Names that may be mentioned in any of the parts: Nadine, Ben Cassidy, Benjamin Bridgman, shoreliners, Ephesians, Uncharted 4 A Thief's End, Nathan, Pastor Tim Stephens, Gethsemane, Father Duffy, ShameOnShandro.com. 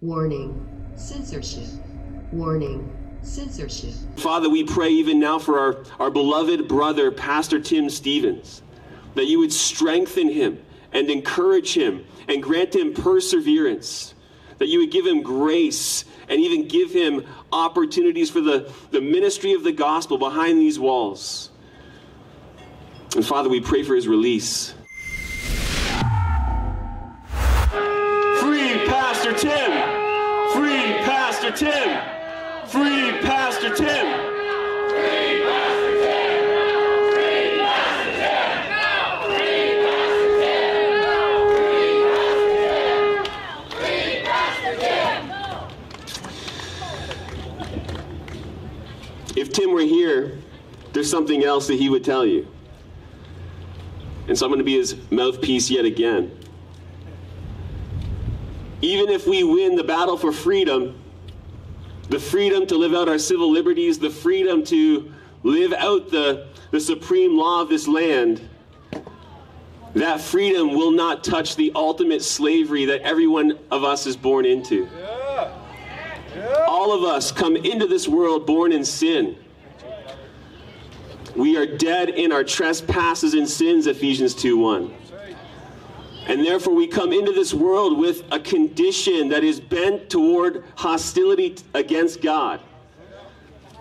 Warning, censorship. Warning, censorship. Father, we pray even now for our beloved brother, Pastor Tim Stephens, that you would strengthen him and encourage him and grant him perseverance, that you would give him grace and even give him opportunities for the ministry of the gospel behind these walls. And Father, we pray for his release. Free Pastor Tim! Free Pastor Tim! Free Pastor Tim! Free Pastor Tim! Free Pastor Tim! Free Pastor Tim! Free Pastor Tim! If Tim were here, there's something else that he would tell you. And so I'm going to be his mouthpiece yet again. Even if we win the battle for freedom, the freedom to live out our civil liberties, the freedom to live out the supreme law of this land, that freedom will not touch the ultimate slavery that every one of us is born into. Yeah. Yeah. All of us come into this world born in sin. We are dead in our trespasses and sins, Ephesians 2:1. And therefore we come into this world with a condition that is bent toward hostility against God.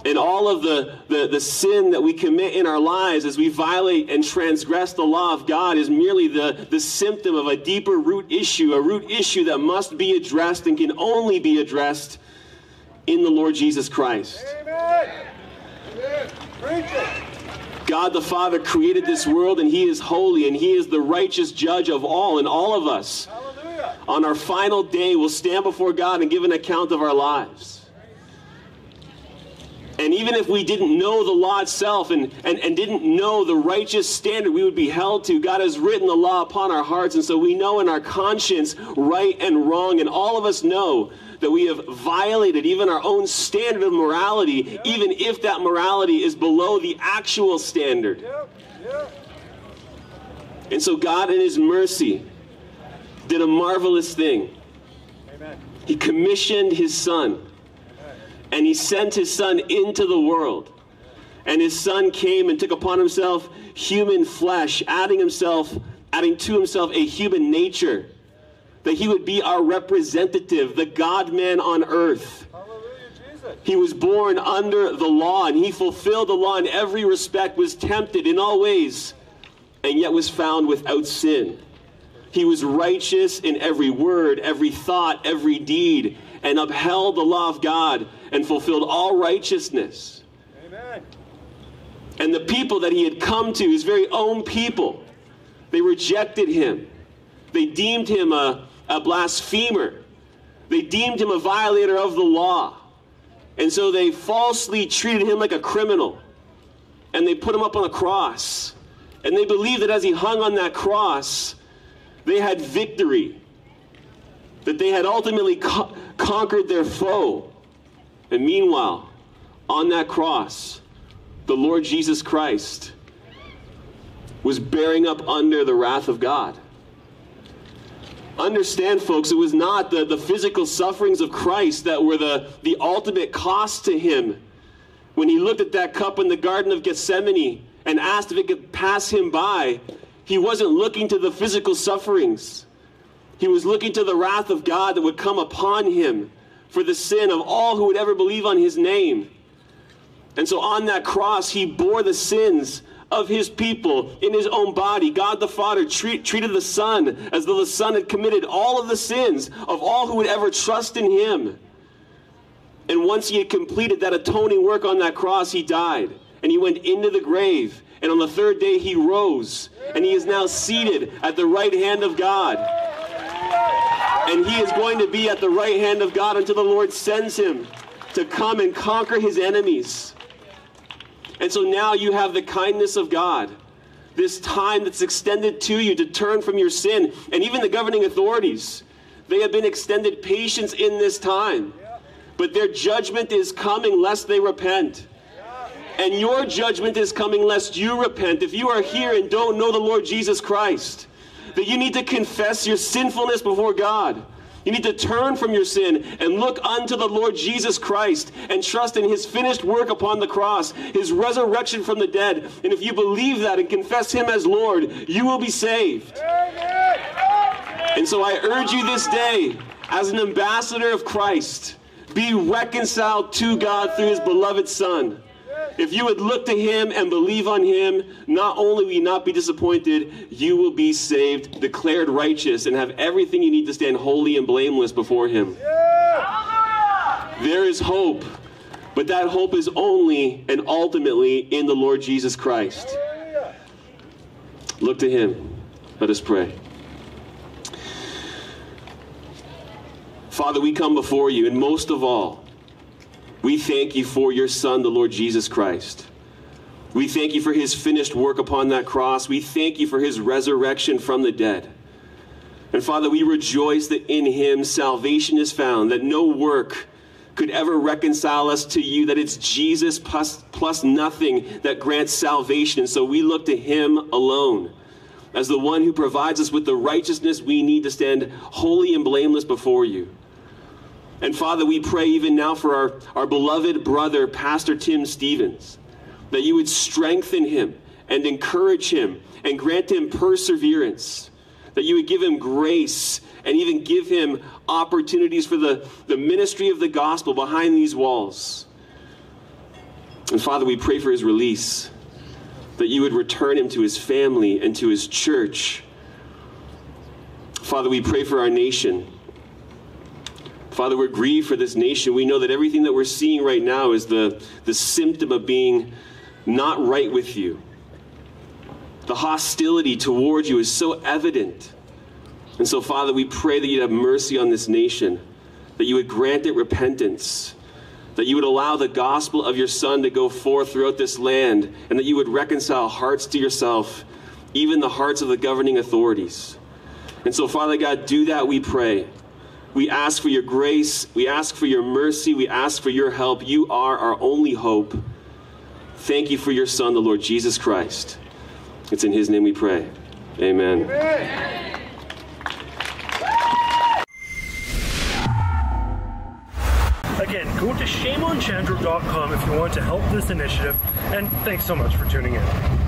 And all of the sin that we commit in our lives as we violate and transgress the law of God is merely the symptom of a deeper root issue, a root issue that must be addressed and can only be addressed in the Lord Jesus Christ. Amen. Preach it. God the Father created this world, and He is holy, and He is the righteous judge of all, and all of us. Hallelujah. On our final day will stand before God and give an account of our lives. And even if we didn't know the law itself and didn't know the righteous standard we would be held to, God has written the law upon our hearts, and so we know in our conscience right and wrong, and all of us know that we have violated even our own standard of morality, yep, even if that morality is below the actual standard. Yep. Yep. And so God in His mercy did a marvelous thing. Amen. He commissioned His Son. Amen. And He sent His Son into the world. And His Son came and took upon Himself human flesh, adding to Himself a human nature, that He would be our representative, the God-man on earth. Hallelujah, Jesus. He was born under the law, and He fulfilled the law in every respect, was tempted in all ways, and yet was found without sin. He was righteous in every word, every thought, every deed, and upheld the law of God and fulfilled all righteousness. Amen. And the people that He had come to, His very own people, they rejected Him. They deemed Him a blasphemer. They deemed Him a violator of the law. And so they falsely treated Him like a criminal. And they put Him up on a cross. And they believed that as He hung on that cross, they had victory, that they had ultimately conquered their foe. And meanwhile, on that cross, the Lord Jesus Christ was bearing up under the wrath of God. Understand, folks, it was not the physical sufferings of Christ that were the ultimate cost to Him. When He looked at that cup in the Garden of Gethsemane and asked if it could pass Him by, He wasn't looking to the physical sufferings. He was looking to the wrath of God that would come upon Him for the sin of all who would ever believe on His name. And so on that cross, He bore the sins of His people in His own body. God the Father treated the Son as though the Son had committed all of the sins of all who would ever trust in Him. And once He had completed that atoning work on that cross, He died, and He went into the grave, and on the third day He rose, and He is now seated at the right hand of God. And He is going to be at the right hand of God until the Lord sends Him to come and conquer His enemies. And so now you have the kindness of God, this time that's extended to you to turn from your sin. And even the governing authorities, they have been extended patience in this time. But their judgment is coming lest they repent. And your judgment is coming lest you repent. If you are here and don't know the Lord Jesus Christ, that you need to confess your sinfulness before God. You need to turn from your sin and look unto the Lord Jesus Christ and trust in his finished work upon the cross, his resurrection from the dead. And if you believe that and confess him as Lord, you will be saved. And so I urge you this day, as an ambassador of Christ, be reconciled to God through his beloved Son. If you would look to him and believe on him, not only will you not be disappointed, you will be saved, declared righteous, and have everything you need to stand holy and blameless before him. Yeah. There is hope, but that hope is only and ultimately in the Lord Jesus Christ. Look to him. Let us pray. Father, we come before you, and most of all, we thank you for your Son, the Lord Jesus Christ. We thank you for his finished work upon that cross. We thank you for his resurrection from the dead. And Father, we rejoice that in him salvation is found, that no work could ever reconcile us to you, that it's Jesus plus nothing that grants salvation. And so we look to him alone as the one who provides us with the righteousness we need to stand holy and blameless before you. And Father, we pray even now for our beloved brother, Pastor Tim Stephens, that you would strengthen him and encourage him and grant him perseverance, that you would give him grace and even give him opportunities for the ministry of the gospel behind these walls. And Father, we pray for his release, that you would return him to his family and to his church. Father, we pray for our nation. Father, we're grieved for this nation. We know that everything that we're seeing right now is the symptom of being not right with you. The hostility towards you is so evident. And so, Father, we pray that you'd have mercy on this nation, that you would grant it repentance, that you would allow the gospel of your Son to go forth throughout this land, and that you would reconcile hearts to yourself, even the hearts of the governing authorities. And so, Father God, do that, we pray. We ask for your grace, we ask for your mercy, we ask for your help. You are our only hope. Thank you for your Son, the Lord Jesus Christ. It's in his name we pray. Amen. Amen. Again, go to ShameOnShandro.com if you want to help this initiative, and thanks so much for tuning in.